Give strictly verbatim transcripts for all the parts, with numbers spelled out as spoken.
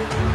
Thank you.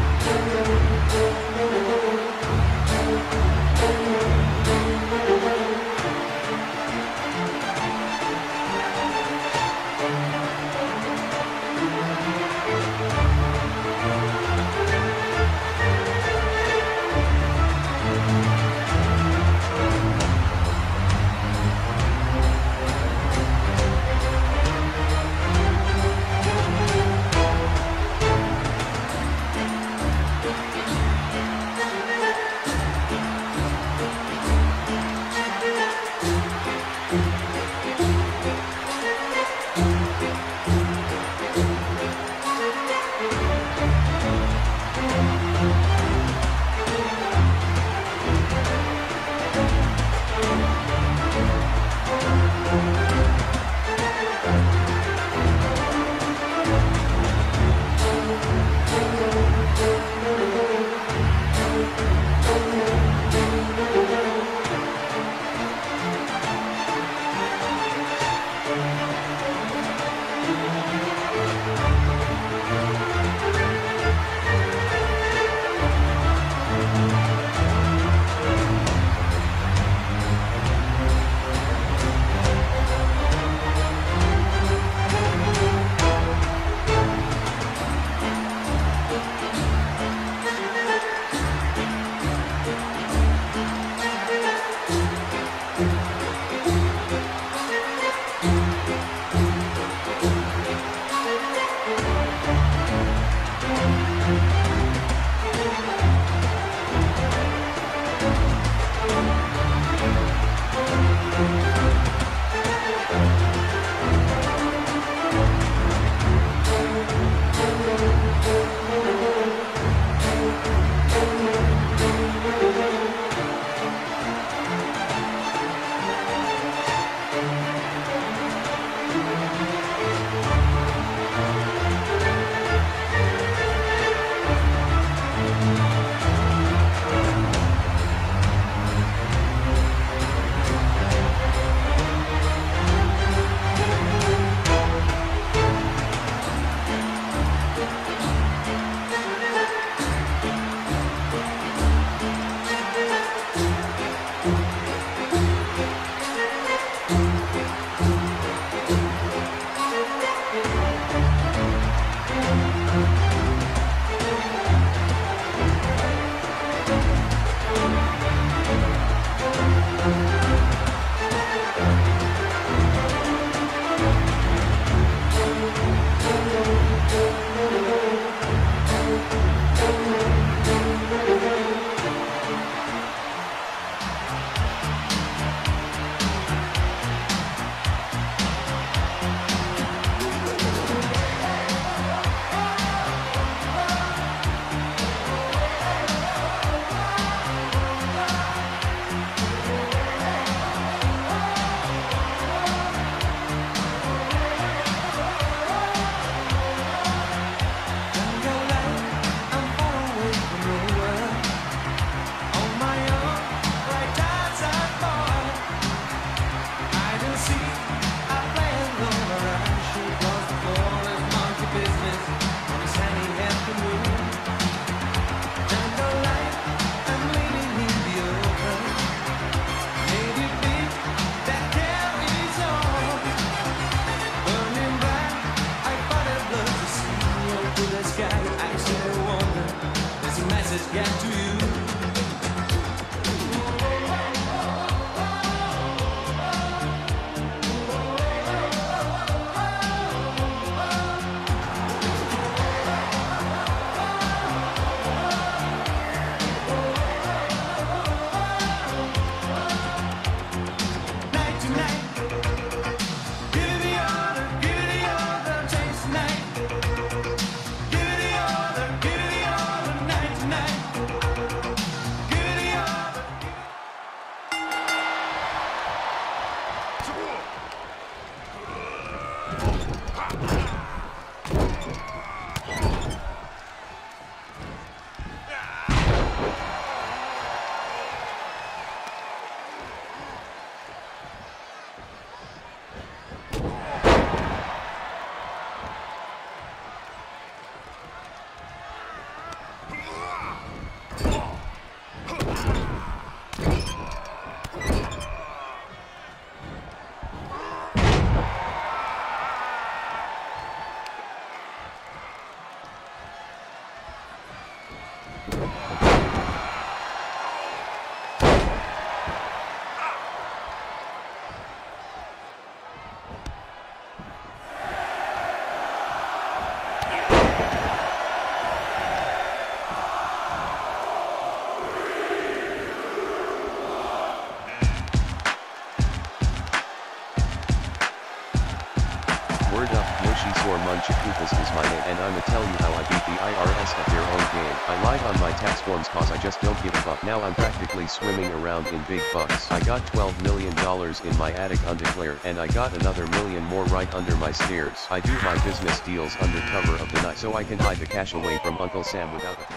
Soar Munchakupas is my name, and I'ma tell you how I beat the I R S at their own game. I lied on my tax forms cause I just don't give a fuck. Now I'm practically swimming around in big bucks. I got twelve million dollars in my attic undeclared, and I got another million more right under my stairs. I do my business deals under cover of the night so I can hide the cash away from Uncle Sam without it.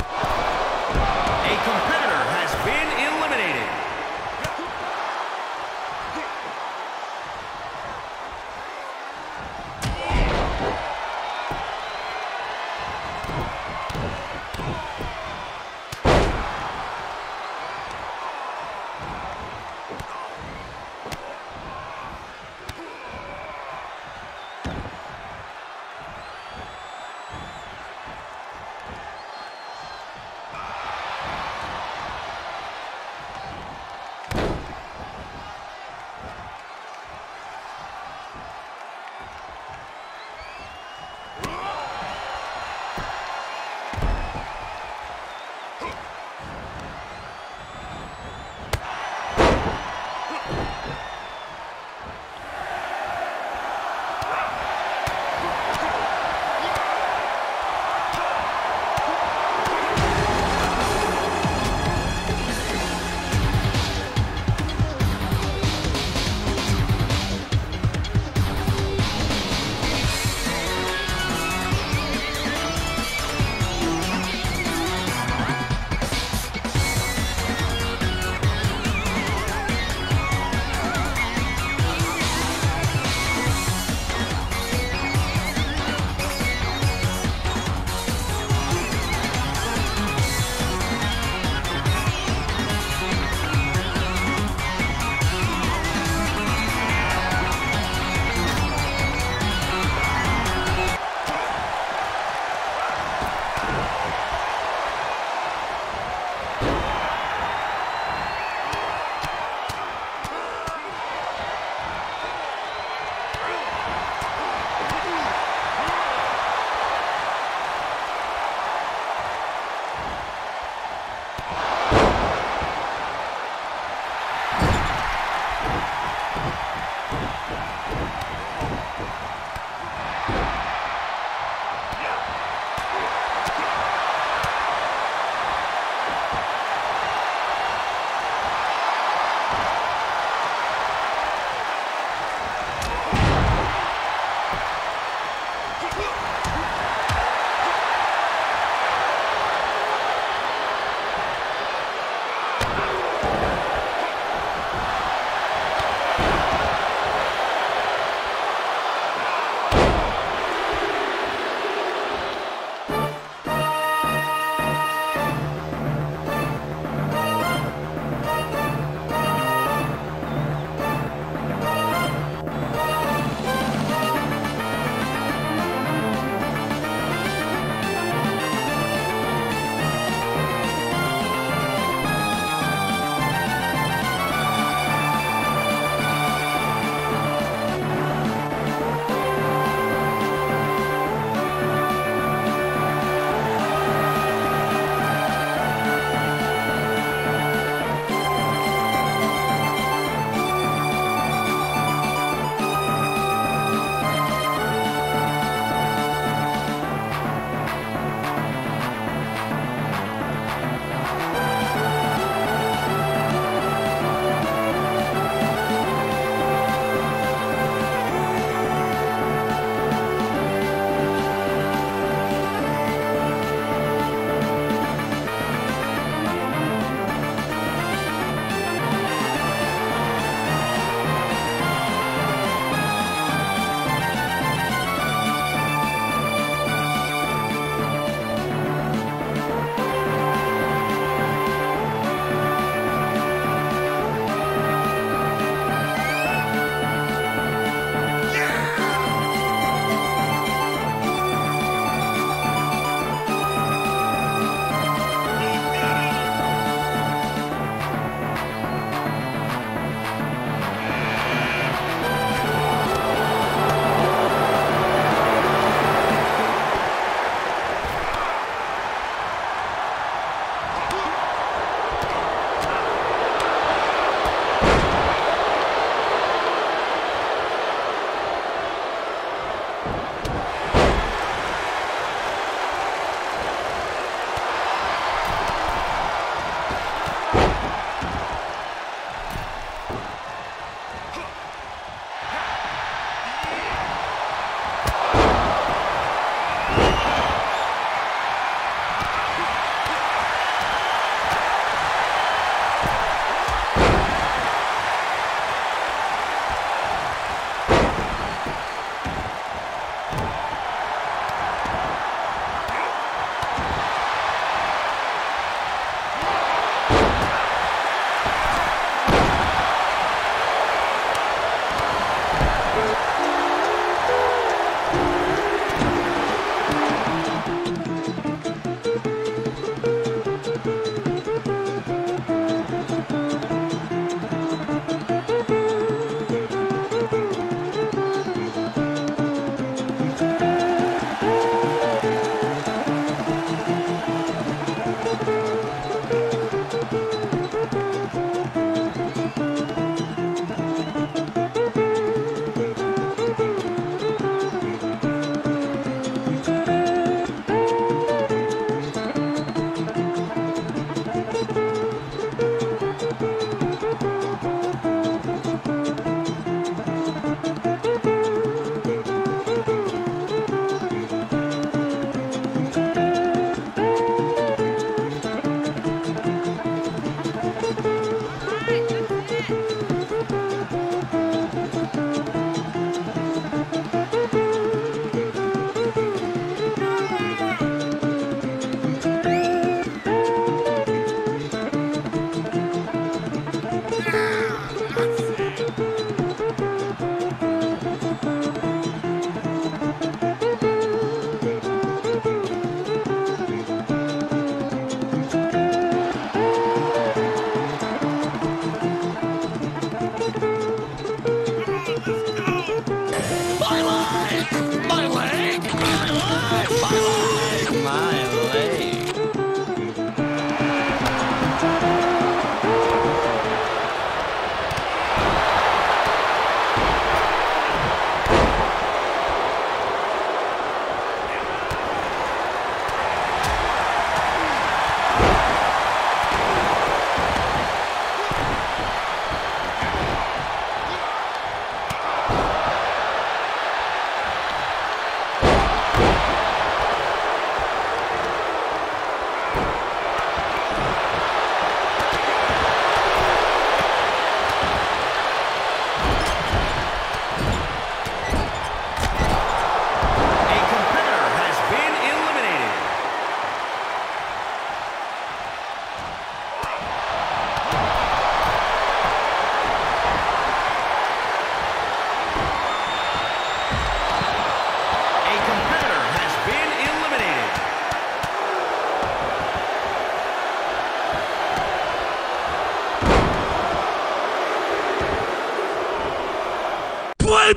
A competitor has been eliminated.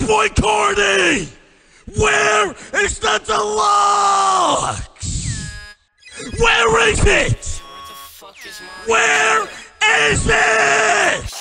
boy Corny! Where is the deluxe? Where is it? Where is it?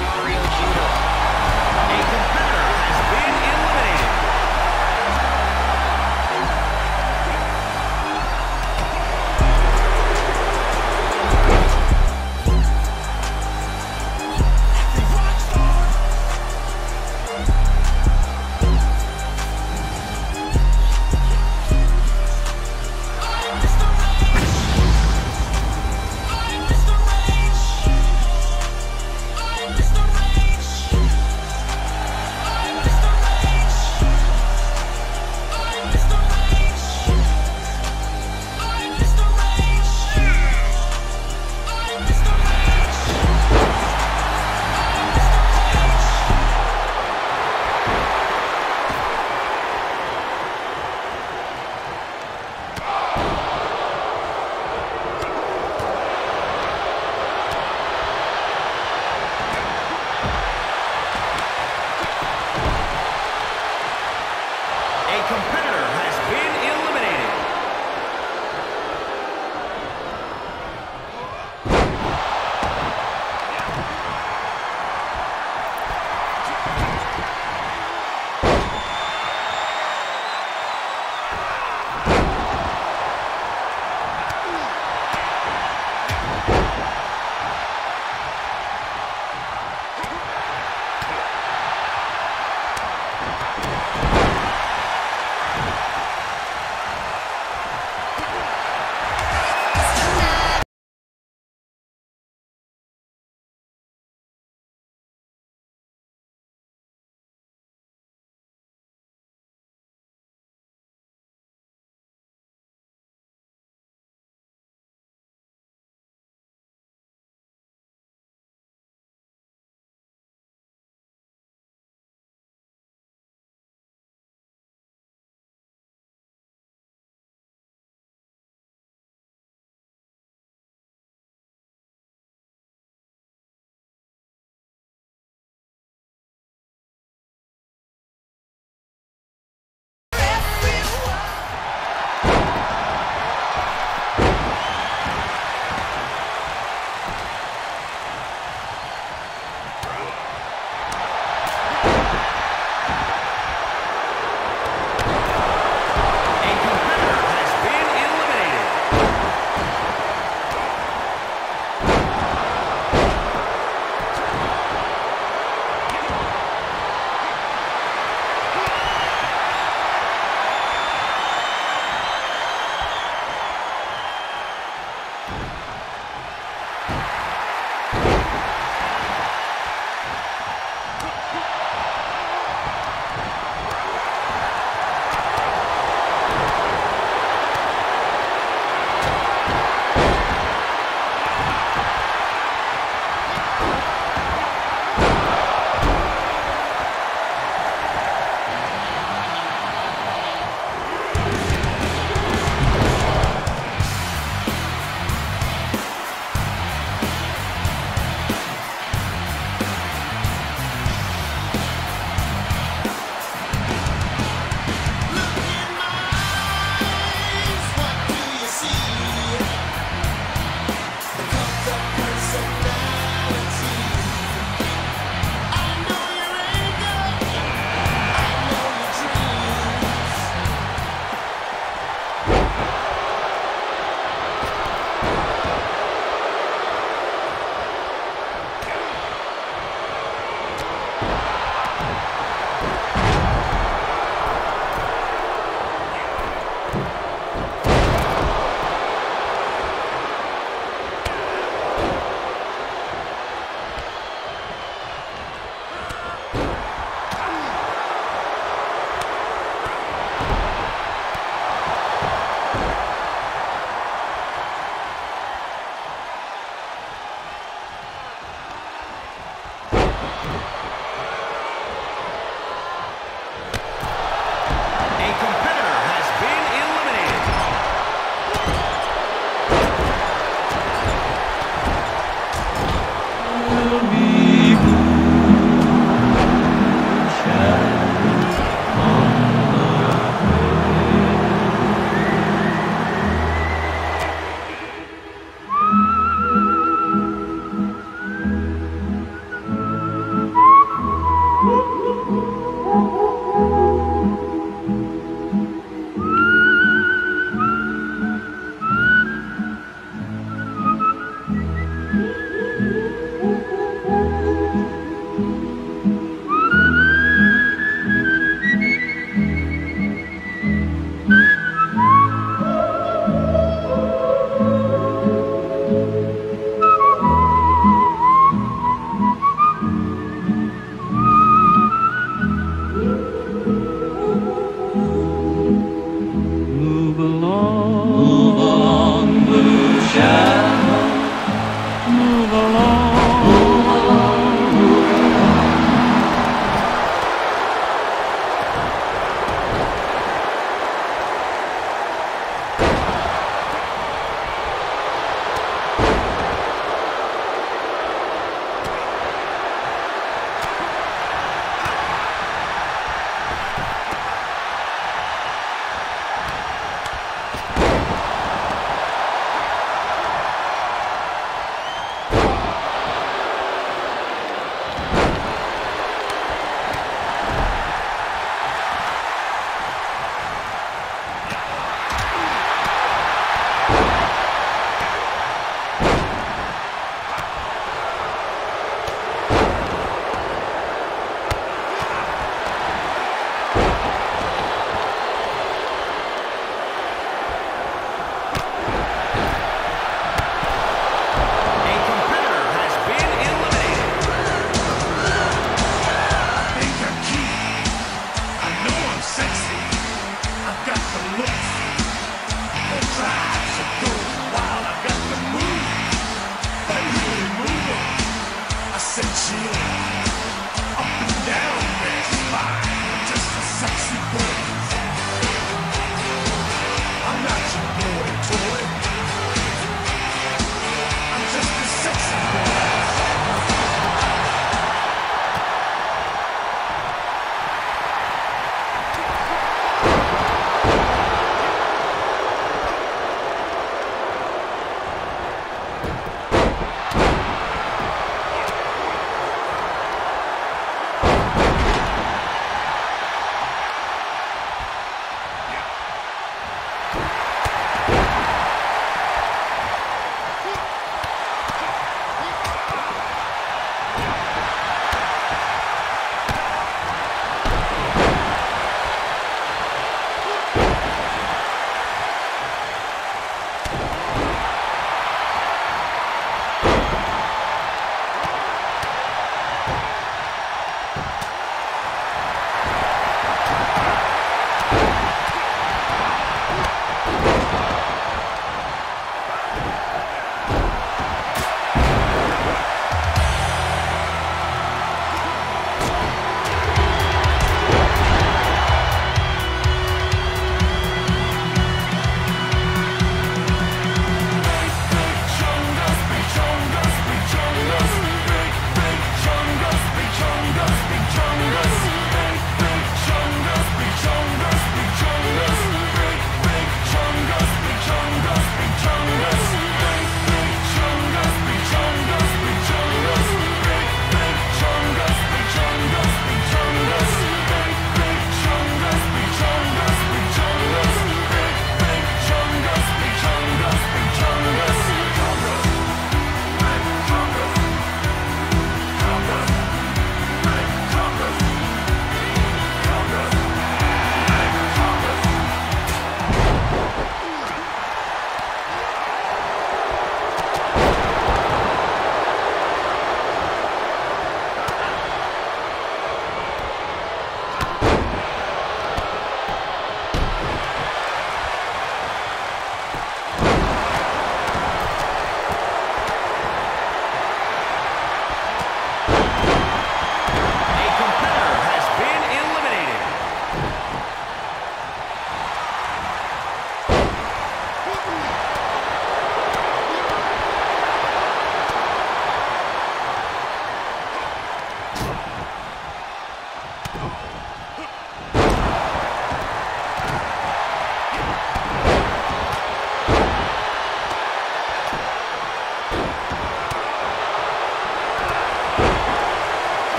Sorry, Cuba. A competitor has been eliminated.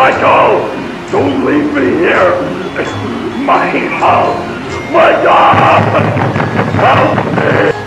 Michael! Don't leave me here! It's my house! My God! Help me!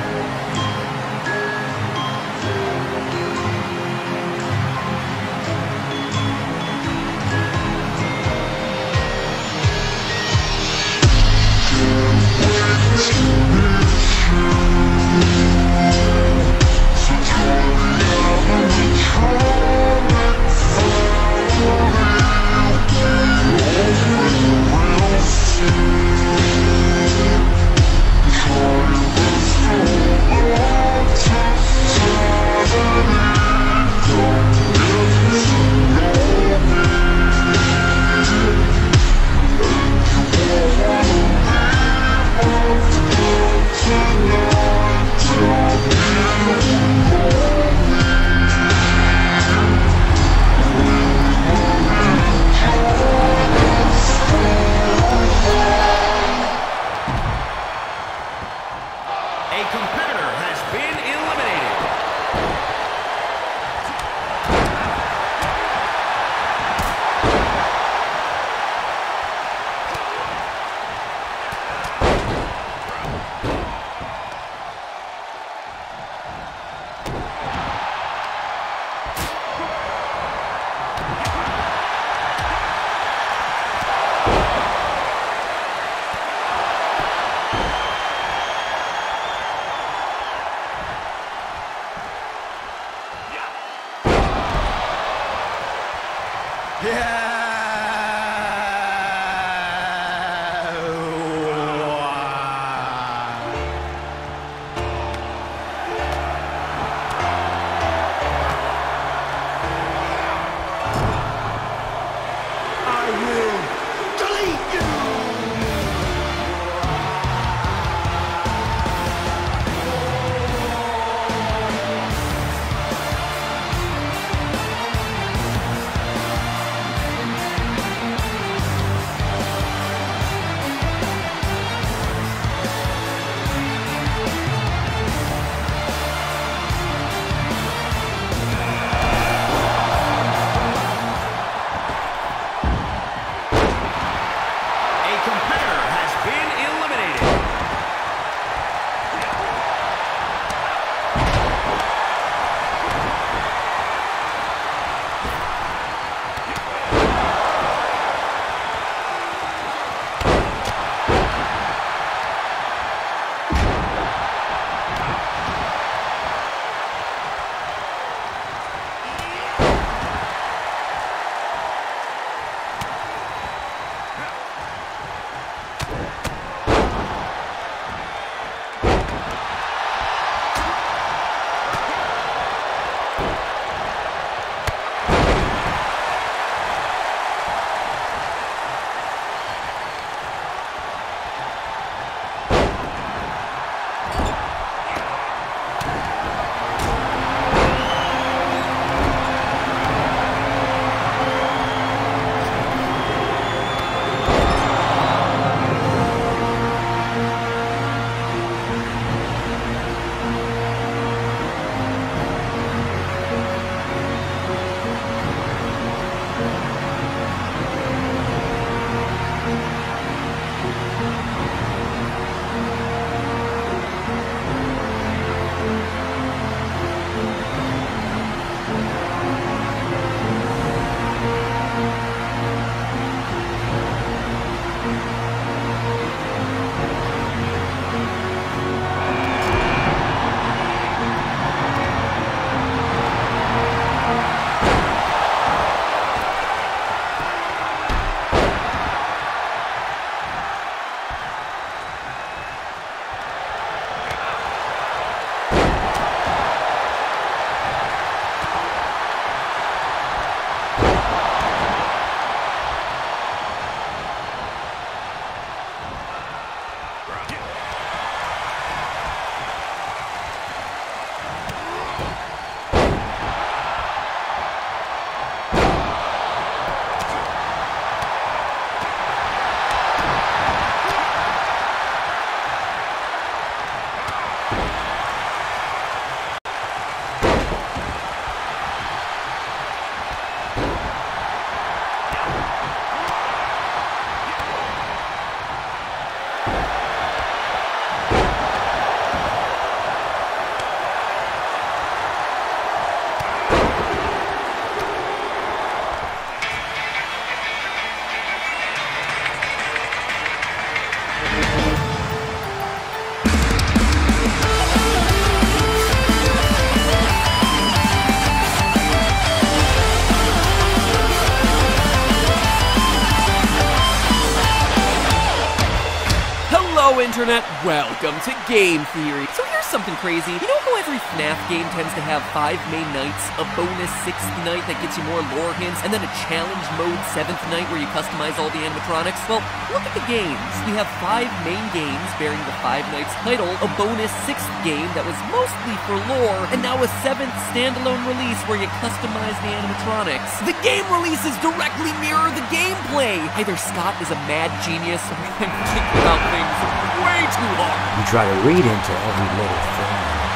Internet, welcome to Game Theory. So here's something crazy. You know how every FNAF game tends to have five main nights, a bonus sixth night that gets you more lore hints, and then a challenge mode seventh night where you customize all the animatronics? Well, look at the games. We have five main games bearing the five nights title, a bonus sixth game that was mostly for lore, and now a seventh standalone release where you customize the animatronics. The game releases directly mirror the gameplay. Either Scott is a mad genius, or I'm thinking about things way too hard. You try to read into every little thing,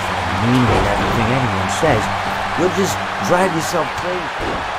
try to mean to everything anyone says. You'll just drive yourself crazy.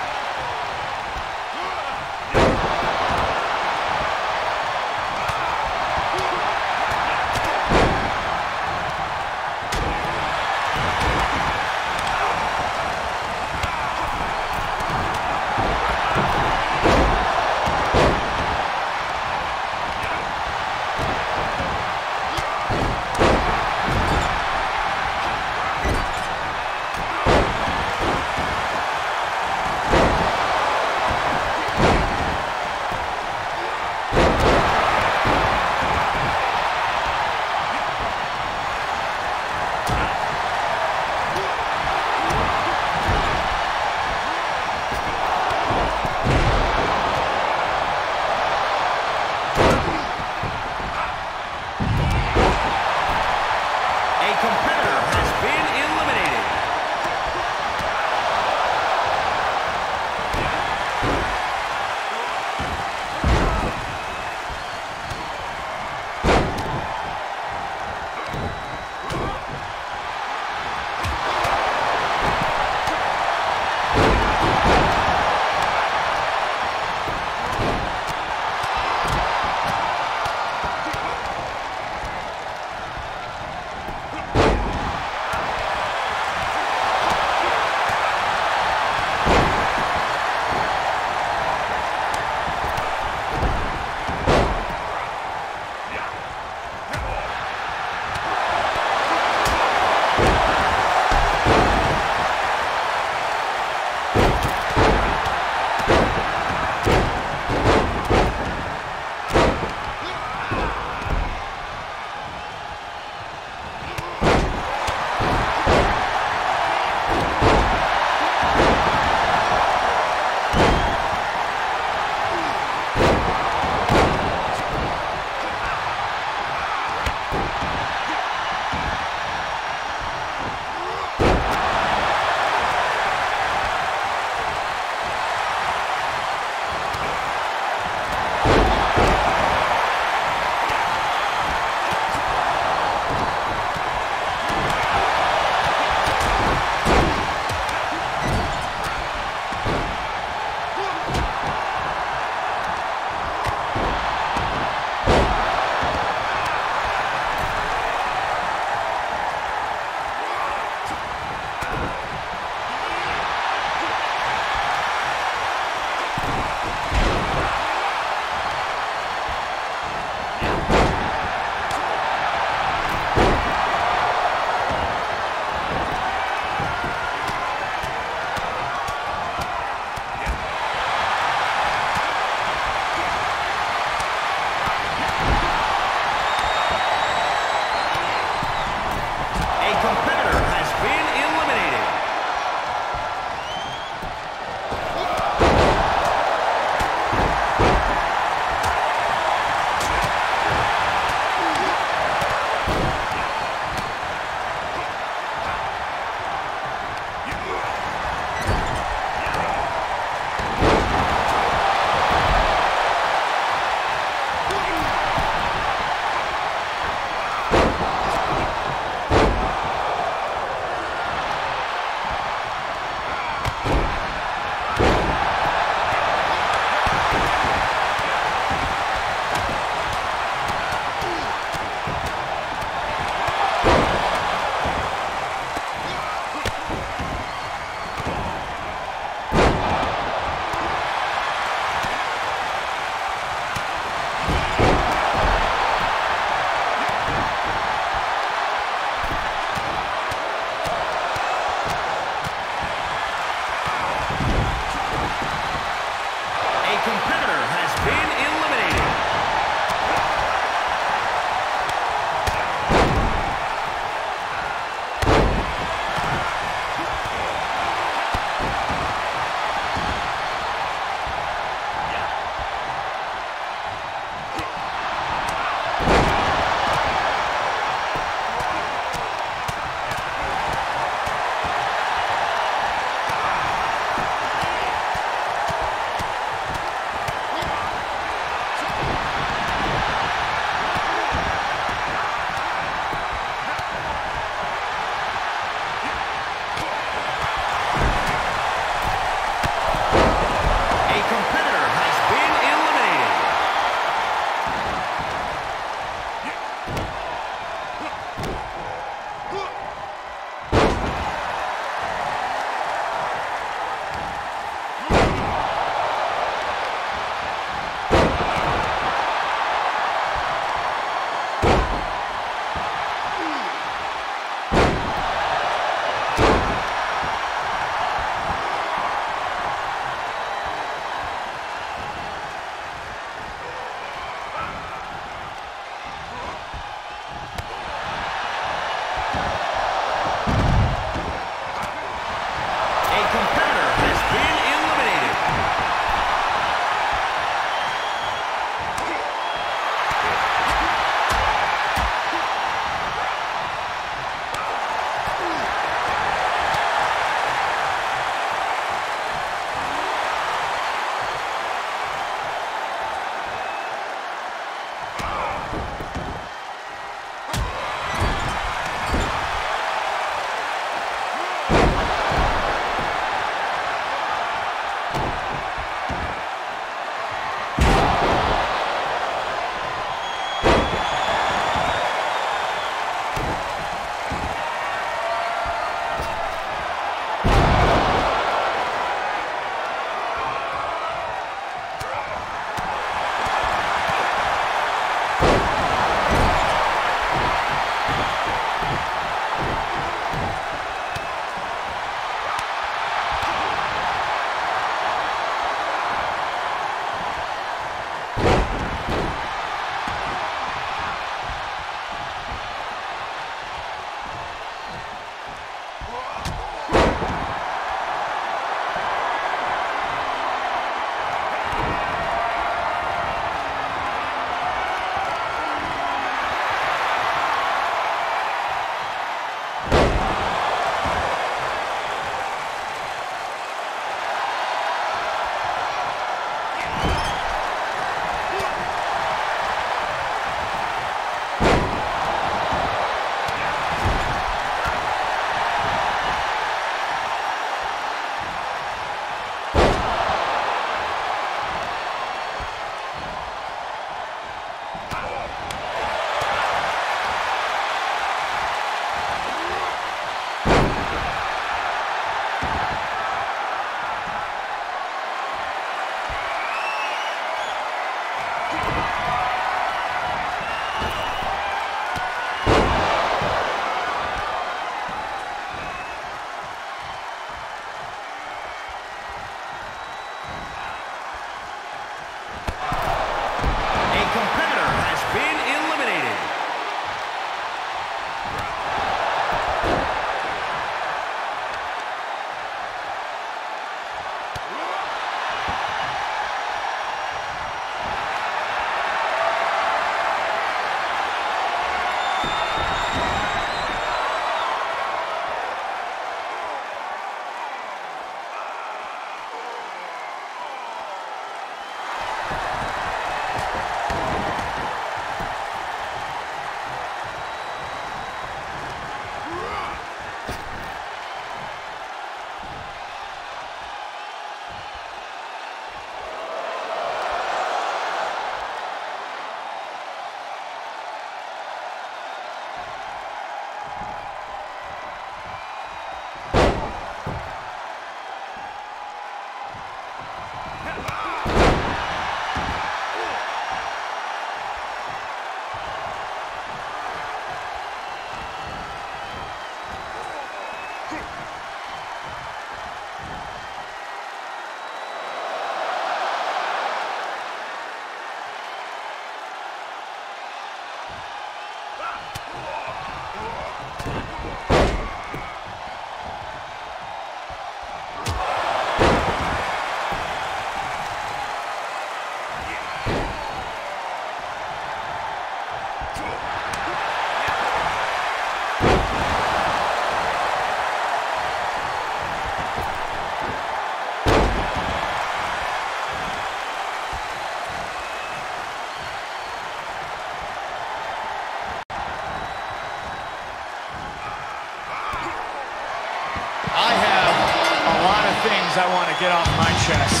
want to get off my chest.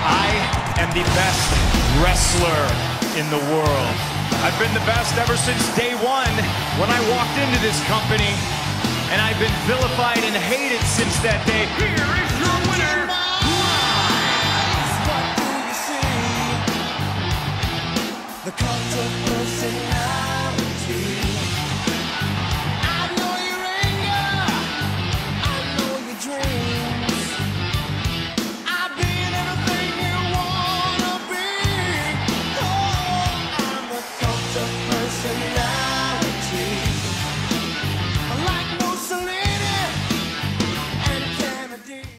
I am the best wrestler in the world. I've been the best ever since day one when I walked into this company, and I've been vilified and hated since that day. Here is your winner. What do you see? The cult of personality. I know your anger. I know your dreams. I've been everything you wanna be. Oh, I'm the cult of personality.